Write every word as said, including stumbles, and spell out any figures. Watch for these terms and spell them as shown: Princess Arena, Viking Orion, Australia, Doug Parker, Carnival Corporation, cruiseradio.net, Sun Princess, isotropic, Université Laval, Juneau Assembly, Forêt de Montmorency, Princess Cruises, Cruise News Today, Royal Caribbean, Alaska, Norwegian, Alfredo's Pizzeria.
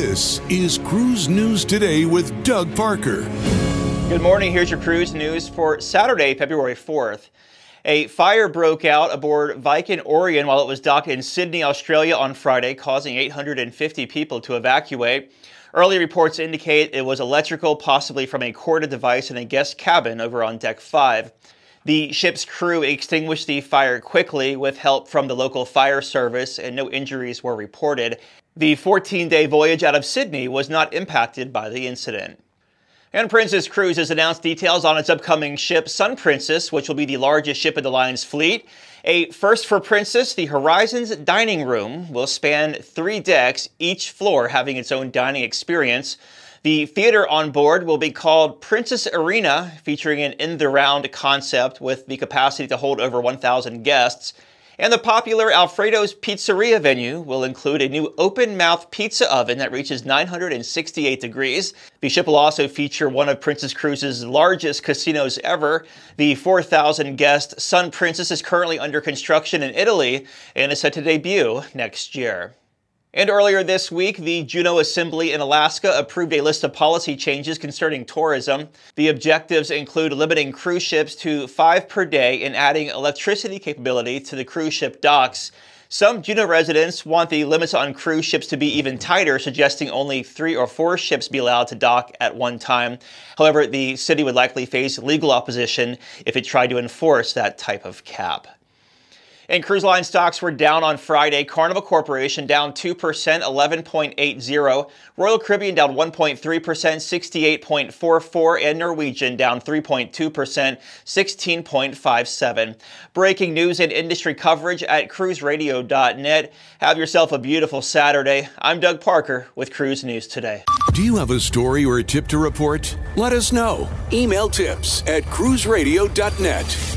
This is Cruise News Today with Doug Parker. Good morning. Here's your cruise news for Saturday, February fourth. A fire broke out aboard Viking Orion while it was docked in Sydney, Australia on Friday, causing eight hundred fifty people to evacuate. Early reports indicate it was electrical, possibly from a corded device in a guest cabin over on deck five. The ship's crew extinguished the fire quickly with help from the local fire service, and no injuries were reported. The fourteen-day voyage out of Sydney was not impacted by the incident. And Princess Cruises announced details on its upcoming ship, Sun Princess, which will be the largest ship in the line's fleet. A first for Princess, the Horizon's dining room will span three decks, each floor having its own dining experience. The theater on board will be called Princess Arena, featuring an in-the-round concept with the capacity to hold over one thousand guests. And the popular Alfredo's Pizzeria venue will include a new open-mouth pizza oven that reaches nine hundred sixty-eight degrees. The ship will also feature one of Princess Cruises' largest casinos ever. The four thousand guest Sun Princess is currently under construction in Italy and is set to debut next year. And earlier this week, the Juneau Assembly in Alaska approved a list of policy changes concerning tourism. The objectives include limiting cruise ships to five per day and adding electricity capability to the cruise ship docks. Some Juneau residents want the limits on cruise ships to be even tighter, suggesting only three or four ships be allowed to dock at one time. However, the city would likely face legal opposition if it tried to enforce that type of cap. And cruise line stocks were down on Friday. Carnival Corporation down two percent, eleven point eight zero. Royal Caribbean down one point three percent, sixty-eight point four four. And Norwegian down three point two percent, sixteen point five seven. Breaking news and industry coverage at cruise radio dot net. Have yourself a beautiful Saturday. I'm Doug Parker with Cruise News Today. Do you have a story or a tip to report? Let us know. Email tips at cruise radio dot net.